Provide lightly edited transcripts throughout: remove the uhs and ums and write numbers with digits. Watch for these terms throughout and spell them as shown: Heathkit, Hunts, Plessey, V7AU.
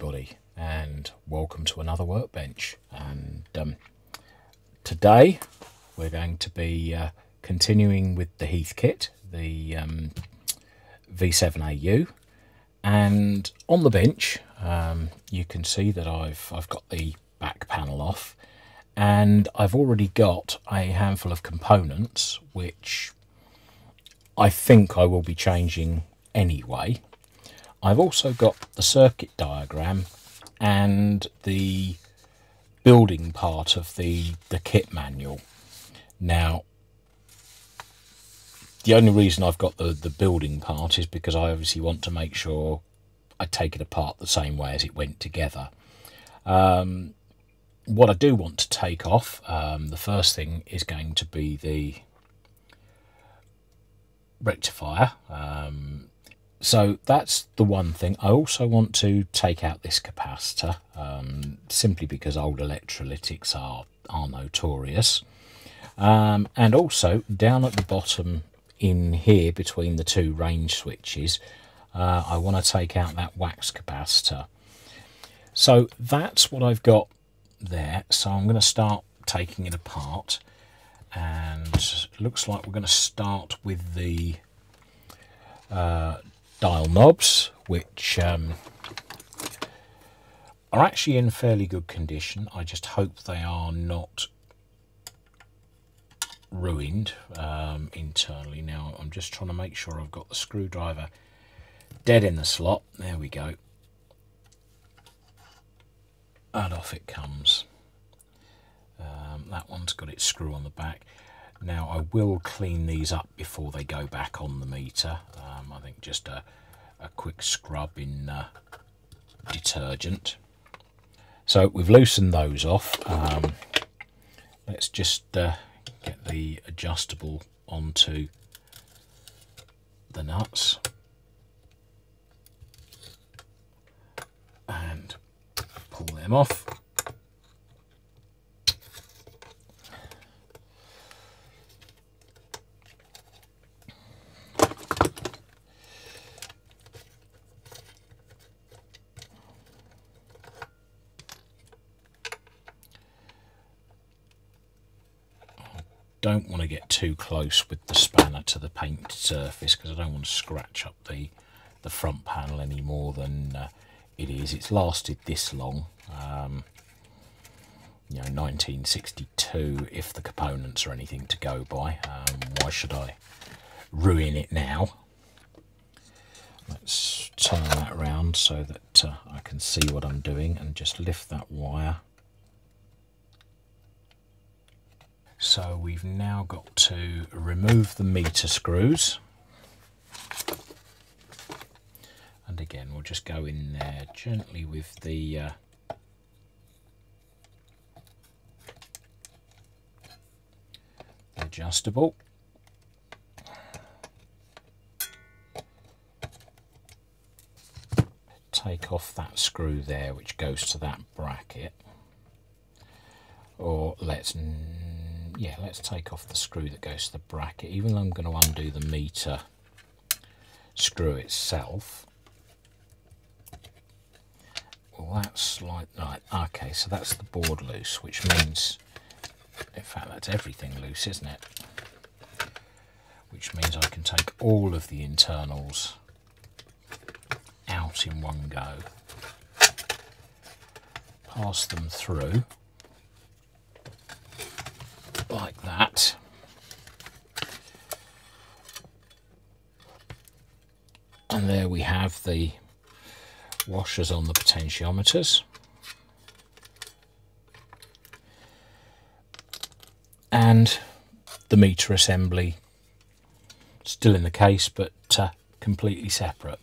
everybody, and welcome to another workbench. And today we're going to be continuing with the Heathkit, the V7AU, and on the bench you can see that I've got the back panel off, and I've already got a handful of components which I think I will be changing anyway. I've also got the circuit diagram and the building part of the kit manual. Now, the only reason I've got the building part is because I obviously want to make sure I take it apart the same way as it went together. What I do want to take off, the first thing is going to be the rectifier. So that's the one thing. I also want to take out this capacitor, simply because old electrolytics are notorious. And also down at the bottom in here between the two range switches, I want to take out that wax capacitor. So that's what I've got there. So I'm going to start taking it apart, and it looks like we're going to start with the dial knobs, which are actually in fairly good condition. I just hope they are not ruined internally. Now I'm just trying to make sure I've got the screwdriver dead in the slot. There we go, and off it comes. That one's got its screw on the back. Now I will clean these up before they go back on the meter. I think just a quick scrub in detergent. So we've loosened those off. Let's just get the adjustable onto the nuts. And pull them off. Don't want to get too close with the spanner to the painted surface, because I don't want to scratch up the front panel any more than it is. It's lasted this long, you know, 1962 if the components are anything to go by. Why should I ruin it now? Let's turn that around so that I can see what I'm doing, and just lift that wire. So we've now got to remove the meter screws, and again we'll just go in there gently with the adjustable. Take off that screw there which goes to that bracket, or let's take off the screw that goes to the bracket, even though I'm going to undo the meter screw itself. Well, that's like, right, okay, so that's the board loose, which means, in fact, that's everything loose, isn't it? Which means I can take all of the internals out in one go, pass them through. Like that. And there we have the washers on the potentiometers. And the meter assembly still in the case, but completely separate.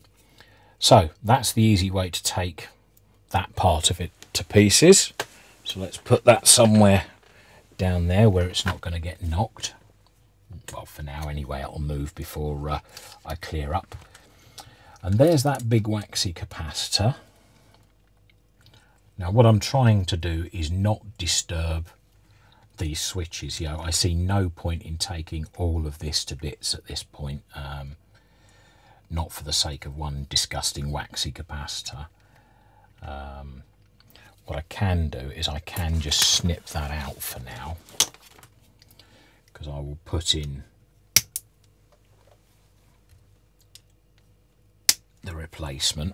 So that's the easy way to take that part of it to pieces. So let's put that somewhere down there where it's not going to get knocked. Well, for now anyway, it'll move before I clear up. And there's that big waxy capacitor. Now what I'm trying to do is not disturb these switches. You know, I see no point in taking all of this to bits at this point, not for the sake of one disgusting waxy capacitor. What I can do is I can just snip that out for now, because I will put in the replacement.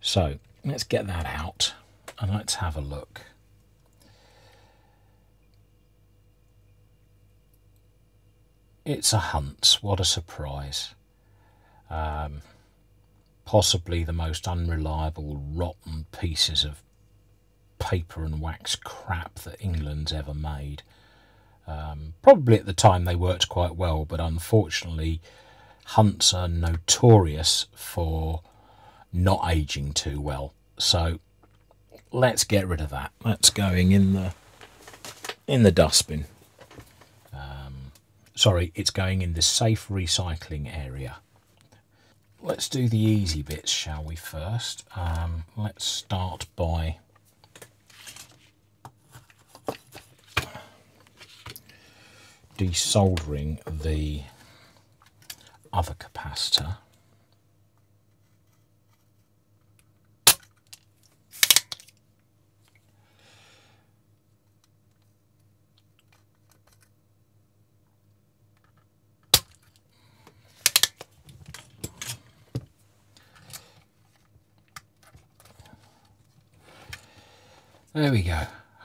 So let's get that out and let's have a look. It's a Hunts, what a surprise. Possibly the most unreliable, rotten pieces of paper and wax crap that England's ever made. Probably at the time they worked quite well, but unfortunately Hunts are notorious for not aging too well. So let's get rid of that. That's going in the dustbin. Sorry, it's going in the safe recycling area. Let's do the easy bits, shall we, first? Let's start by desoldering the other capacitor. There we go,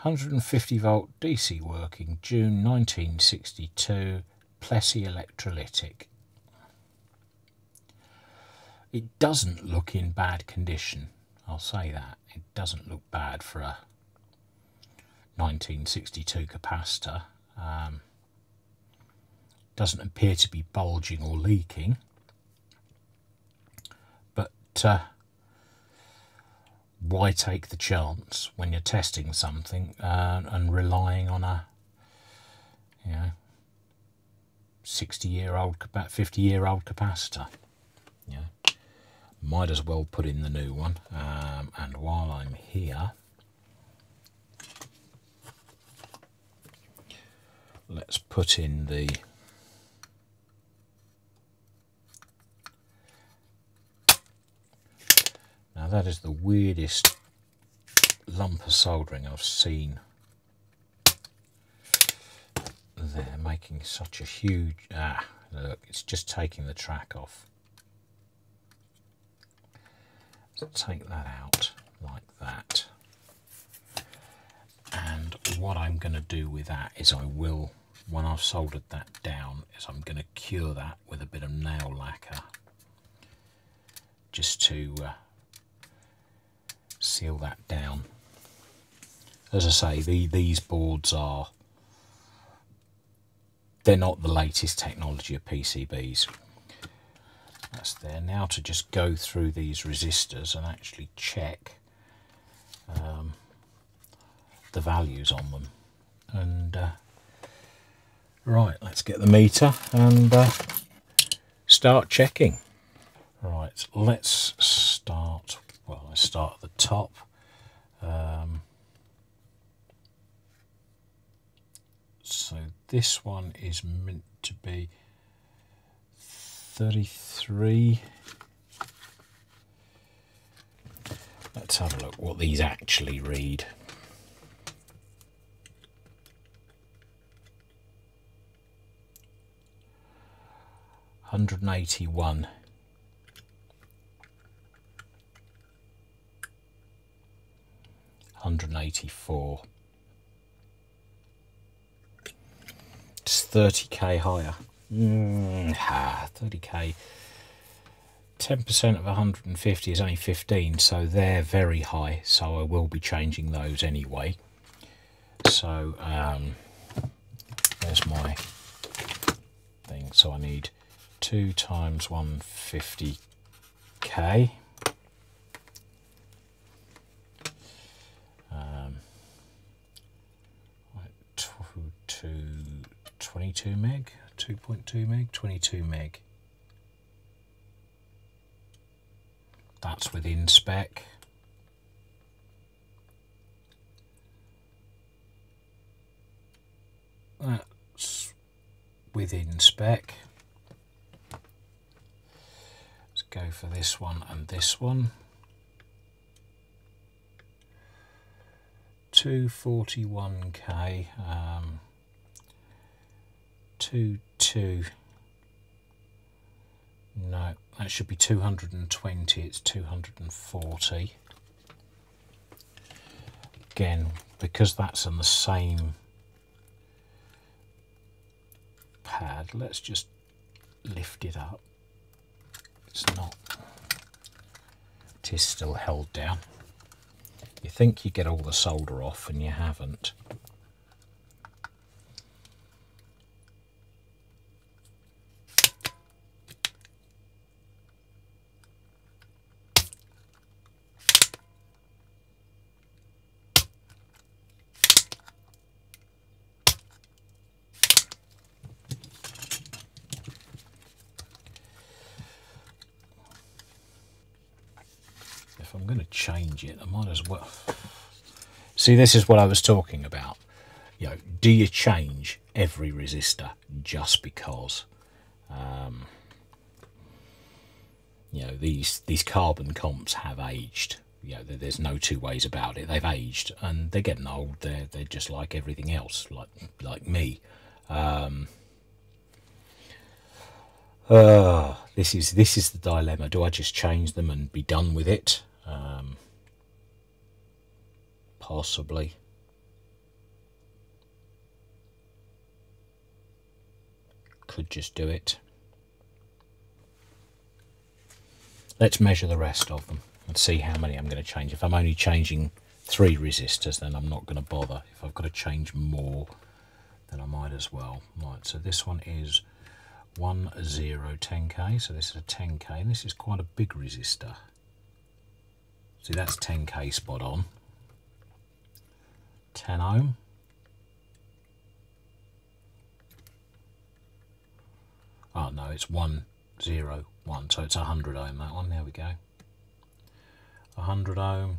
150 volt DC working, June 1962, Plessey electrolytic. It doesn't look in bad condition, I'll say that. It doesn't look bad for a 1962 capacitor. Doesn't appear to be bulging or leaking, but why take the chance when you're testing something and relying on a 60-year-old, 50-year-old capacitor? Yeah, might as well put in the new one. And while I'm here, let's put in the Now that is the weirdest lump of soldering I've seen. They're making such a huge... Ah, look, it's just taking the track off. So take that out like that. And what I'm going to do with that is I will, when I've soldered that down, is I'm going to cure that with a bit of nail lacquer. Just to... seal that down. As I say, these boards are, they're not the latest technology of PCBs. That's there. Now to just go through these resistors and actually check the values on them. And right, let's get the meter and start checking. Right, let's start. Well, let's start at the top. So this one is meant to be 33. Let's have a look what these actually read. $181. 184. It's 30k higher. 30k. 10% of 150 is only 15, so they're very high. So I will be changing those anyway. So there's my thing. So I need 2 times 150k. To 22 meg, 2.2 meg, 22 meg. That's within spec. That's within spec. Let's go for this one and this one. 241k, 22. No, that should be 220, it's 240. Again, because that's on the same pad, let's just lift it up. It's not, it is still held down. You think you get all the solder off and you haven't. Change it, I might as well. See, this is what I was talking about. You know, do you change every resistor just because you know, these carbon comps have aged? You know, there's no two ways about it, they've aged and they're getting old. They're just like everything else, like me. This is the dilemma. Do I just change them and be done with it? Possibly. Could just do it. Let's measure the rest of them and see how many I'm going to change. If I'm only changing 3 resistors, then I'm not going to bother. If I've got to change more, then I might as well. Right, so this one is 1010K, so this is a 10K, and this is quite a big resistor. See, that's 10K spot on. 10 ohm. Oh no, it's 101, so it's 100 ohm, that one. There we go. 100 ohm.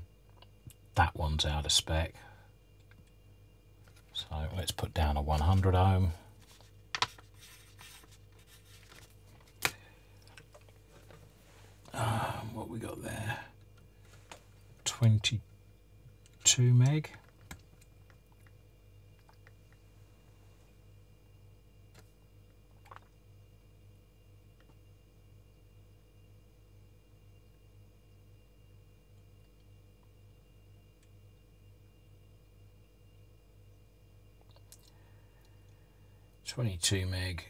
That one's out of spec. So let's put down a 100 ohm. What we got there? 22 meg. meg.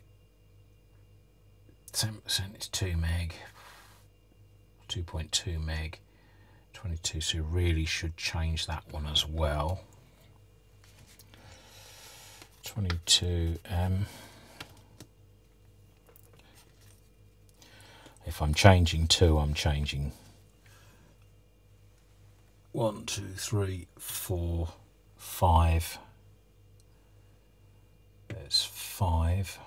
10% is 2 meg. 2.2 meg. 22, so really should change that one as well. 22M. If I'm changing 2, I'm changing 1, 2, 3, 4, 5. There's 5.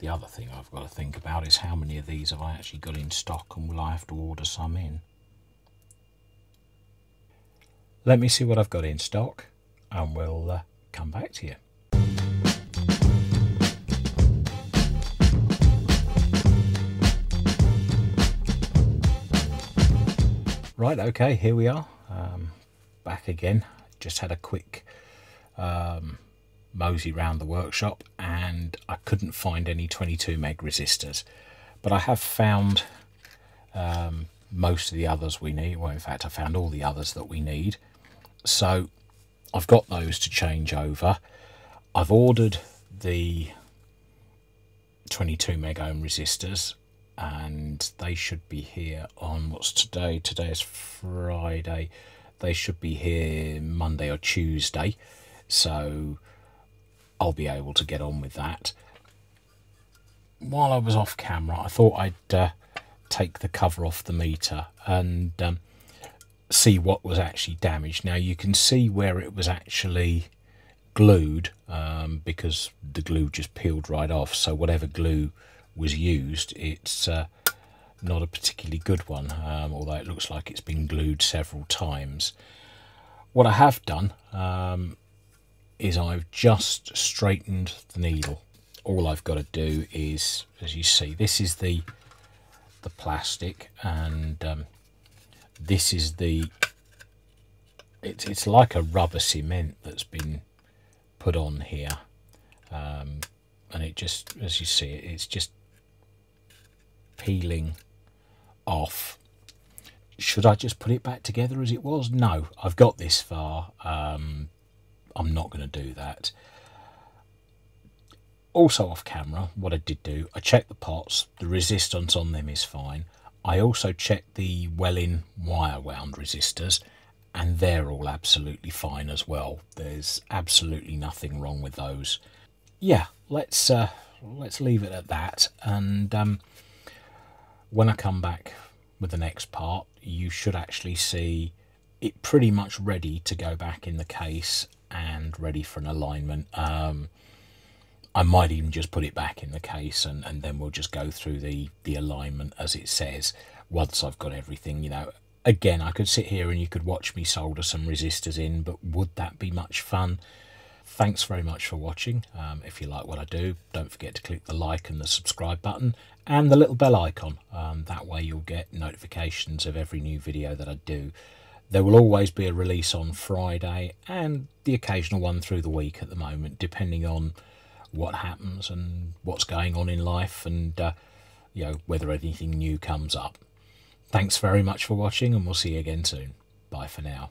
The other thing I've got to think about is how many of these have I actually got in stock, and will I have to order some in? Let me see what I've got in stock and we'll come back to you. Right, okay, here we are, back again. Just had a quick mosey round the workshop and I couldn't find any 22 meg resistors, but I have found most of the others we need. Well, in fact, I found all the others that we need, so I've got those to change over. I've ordered the 22 meg ohm resistors and they should be here on, what's today? Today is Friday. They should be here Monday or Tuesday, so I'll be able to get on with that. While I was off camera, I thought I'd take the cover off the meter and see what was actually damaged. Now you can see where it was actually glued, because the glue just peeled right off. So whatever glue was used, it's not a particularly good one, although it looks like it's been glued several times. What I have done is I've just straightened the needle. All I've got to do is, as you see, this is the plastic, and this is the, it's like a rubber cement that's been put on here, and it just, as you see, it's just peeling off. Should I just put it back together as it was? No, I've got this far. I'm not going to do that. Also off camera, what I did do, I checked the pots, the resistance on them is fine. I also checked the Welling wire wound resistors and they're all absolutely fine as well. There's absolutely nothing wrong with those. Yeah, let's leave it at that, and when I come back with the next part, you should actually see it pretty much ready to go back in the case and ready for an alignment. I might even just put it back in the case, and then we'll just go through the alignment as it says once I've got everything. You know, again, I could sit here and you could watch me solder some resistors in, but would that be much fun? Thanks very much for watching. If you like what I do, don't forget to click the like and the subscribe button and the little bell icon. That way you'll get notifications of every new video that I do. There will always be a release on Friday and the occasional one through the week at the moment, depending on what happens and what's going on in life, and you know, whether anything new comes up. Thanks very much for watching, and we'll see you again soon. Bye for now.